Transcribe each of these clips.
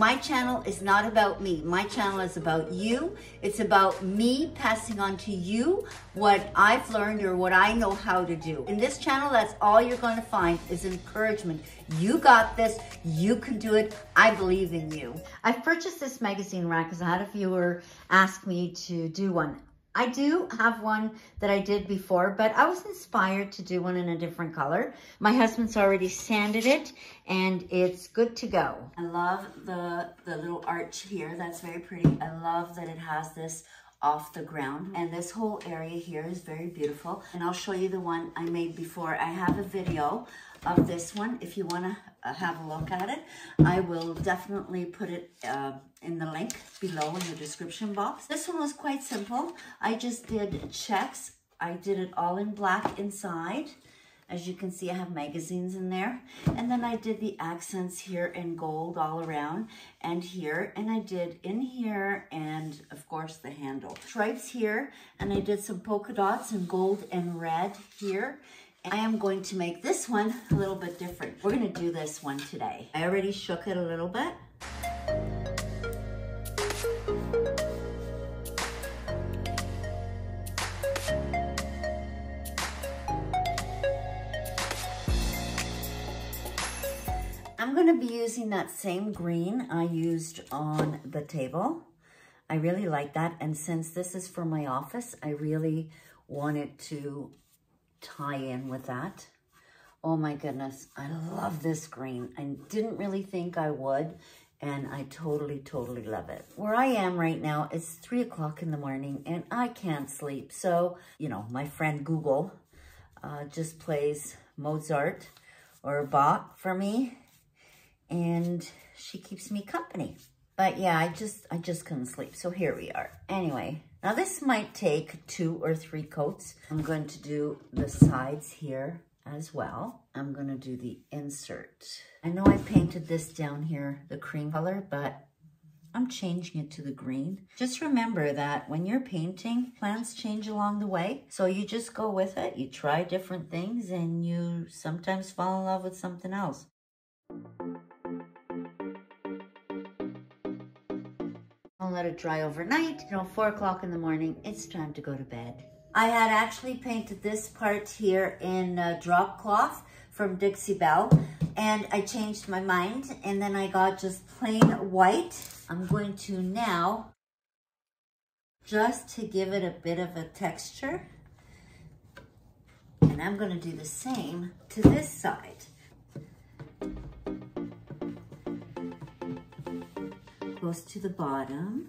My channel is not about me. My channel is about you. It's about me passing on to you what I've learned or what I know how to do. In this channel, that's all you're going to find is encouragement. You got this. You can do it. I believe in you. I purchased this magazine rack because I had a viewer ask me to do one. I do have one that I did before, but I was inspired to do one in a different color. My husband's already sanded it, and it's good to go. I love the little arch here. That's very pretty. I love that it has this off the ground, and this whole area here is very beautiful. And I'll show you the one I made before. I have a video of this one. If you want to have a look at it, I will definitely put it in the link below in the description box. This one was quite simple. I just did checks. I did it all in black inside. As you can see, I have magazines in there. And then I did the accents here in gold all around and here. And I did in here and, of course, the handle. Stripes here. And I did some polka dots in gold and red here. I am going to make this one a little bit different. We're going to do this one today. I already shook it a little bit. I'm going to be using that same green I used on the table. I really like that. And since this is for my office, I really wanted to tie in with that. Oh my goodness, I love this green. I didn't really think I would, and I totally love it. Where I am right now, it's 3 o'clock in the morning and I can't sleep. So, you know, my friend Google just plays Mozart or Bach for me, and she keeps me company. But yeah, I just couldn't sleep. So here we are. Anyway, now this might take 2 or 3 coats. I'm going to do the sides here as well. I'm going to do the insert. I know I painted this down here, the cream color, but I'm changing it to the green. Just remember that when you're painting, plans change along the way. So you just go with it. You try different things and you sometimes fall in love with something else. I'll let it dry overnight. You know, 4 o'clock in the morning, it's time to go to bed. I had actually painted this part here in drop cloth from Dixie Belle, and I changed my mind, and then I got just plain white. I'm going to now, just to give it a bit of a texture, and I'm gonna do the same to this side. Goes to the bottom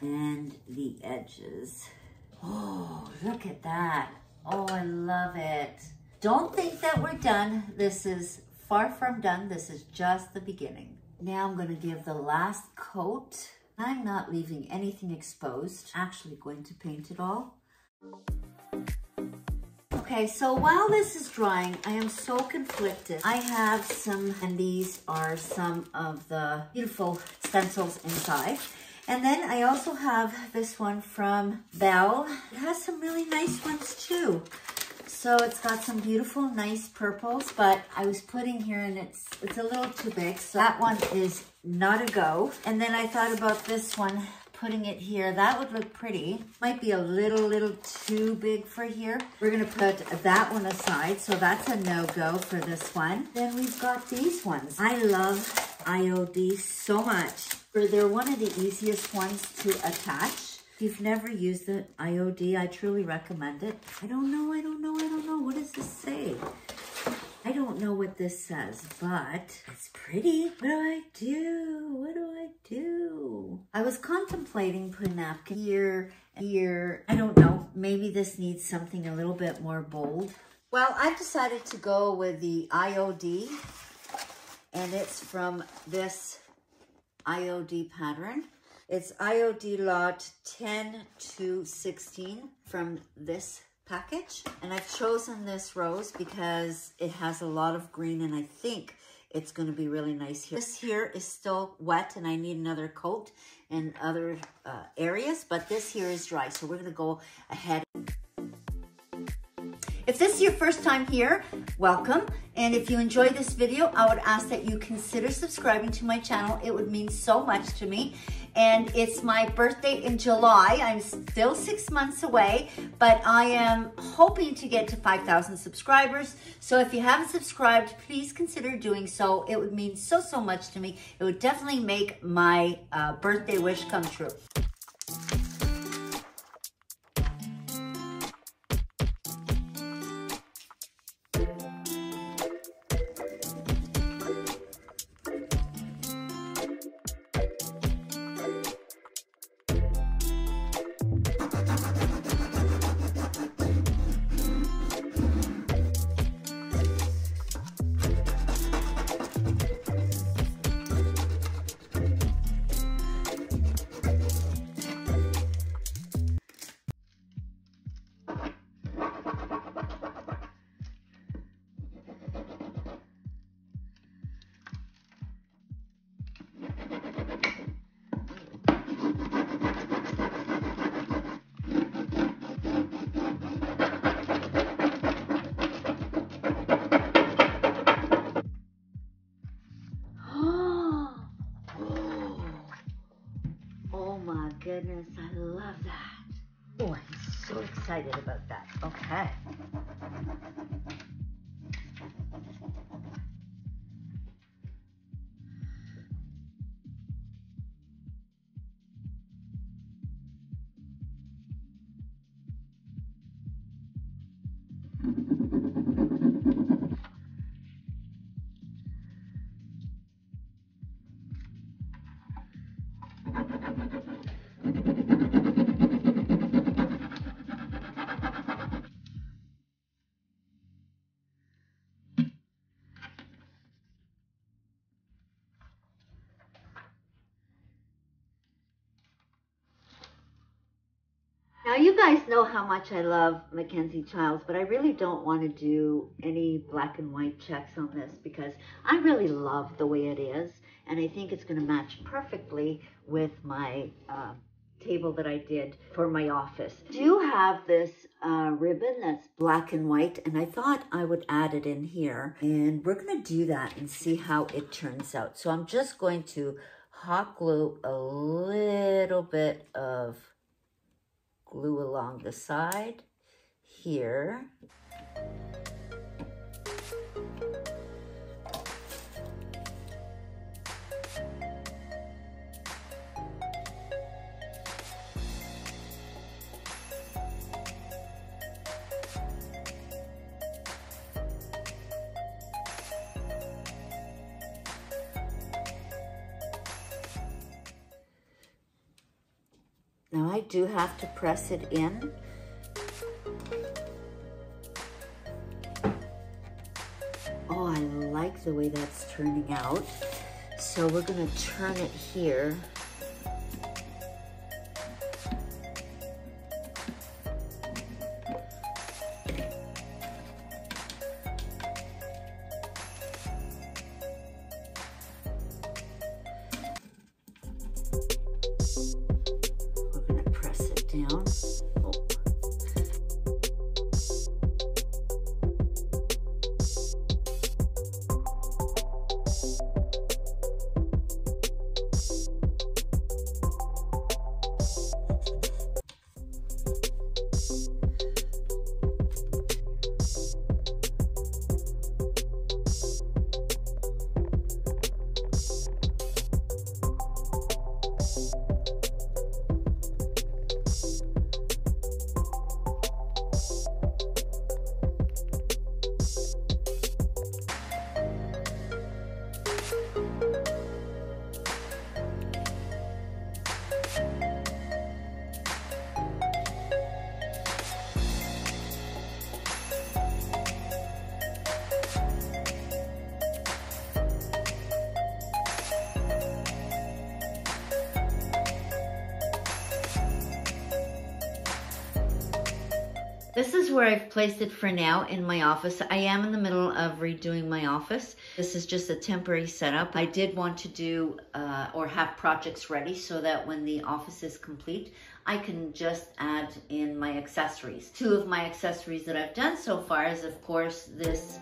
and the edges. Oh, look at that. Oh, I love it. Don't think that we're done. This is far from done. This is just the beginning. Now I'm going to give the last coat. I'm not leaving anything exposed. Actually going to paint it all. Okay, so while this is drying, I am so conflicted. I have some, and these are some of the beautiful stencils inside. And then I also have this one from Belle. It has some really nice ones too. So it's got some beautiful, nice purples, but I was putting here and it's a little too big. So that one is not a go. And then I thought about this one, putting it here. That would look pretty. Might be a little too big for here. We're gonna put that one aside, so that's a no-go for this one. Then we've got these ones. I love IOD so much. They're one of the easiest ones to attach. If you've never used the IOD, I truly recommend it. I don't know. What does this say? I don't know what this says, but it's pretty. What do I do? I was contemplating putting napkin here, here. I don't know. Maybe this needs something a little bit more bold. Well, I've decided to go with the IOD, and it's from this IOD pattern. It's IOD lot 10 to 16 from this package, and I've chosen this rose because it has a lot of green and I think it's going to be really nice here. This here is still wet and I need another coat in other areas, but this here is dry, so we're going to go ahead. If this is your first time here, welcome. And if you enjoy this video, I would ask that you consider subscribing to my channel. It would mean so much to me. And it's my birthday in July. I'm still 6 months away, but I am hoping to get to 5,000 subscribers. So if you haven't subscribed, please consider doing so. It would mean so, so much to me. It would definitely make my birthday wish come true. Goodness, I love that. Oh, I'm so excited about that. Okay. Now, you guys know how much I love Mackenzie Childs, but I really don't want to do any black and white checks on this because I really love the way it is, and I think it's going to match perfectly with my table that I did for my office. I do have this ribbon that's black and white, and I thought I would add it in here, and we're going to do that and see how it turns out. So I'm just going to hot glue a little bit of glue along the side here. Now I do have to press it in. Oh, I like the way that's turning out. So we're gonna turn it here. Down. Oh. This is where I've placed it for now in my office. I am in the middle of redoing my office. This is just a temporary setup. I did want to do or have projects ready so that when the office is complete, I can just add in my accessories. Two of my accessories that I've done so far is, of course, this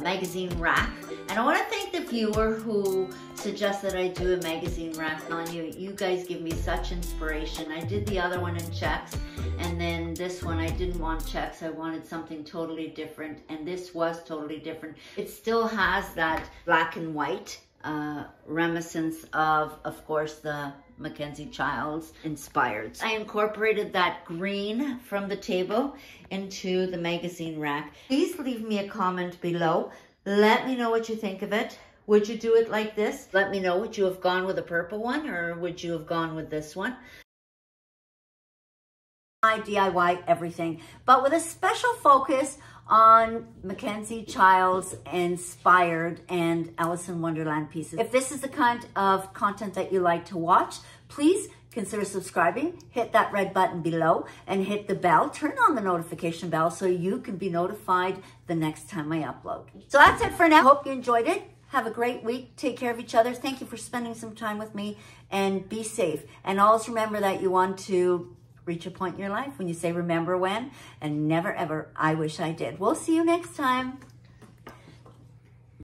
magazine rack. And I want to thank the viewer who suggests that I do a magazine rack. On you guys give me such inspiration. I did the other one in checks, and then this one I didn't want checks. I wanted something totally different, and this was totally different. It still has that black and white reminiscence of course, the Mackenzie Childs inspired. I incorporated that green from the table into the magazine rack. Please leave me a comment below. Let me know what you think of it. Would you do it like this? Let me know, would you have gone with a purple one, or would you have gone with this one? I DIY everything, but with a special focus on Mackenzie Childs inspired and Alice in Wonderland pieces. If this is the kind of content that you like to watch, please consider subscribing, hit that red button below, and hit the bell. Turn on the notification bell so you can be notified the next time I upload. So that's it for now. Hope you enjoyed it. Have a great week. Take care of each other. Thank you for spending some time with me, and be safe. And always remember that you want to reach a point in your life when you say, remember when, and never ever, I wish I did. We'll see you next time.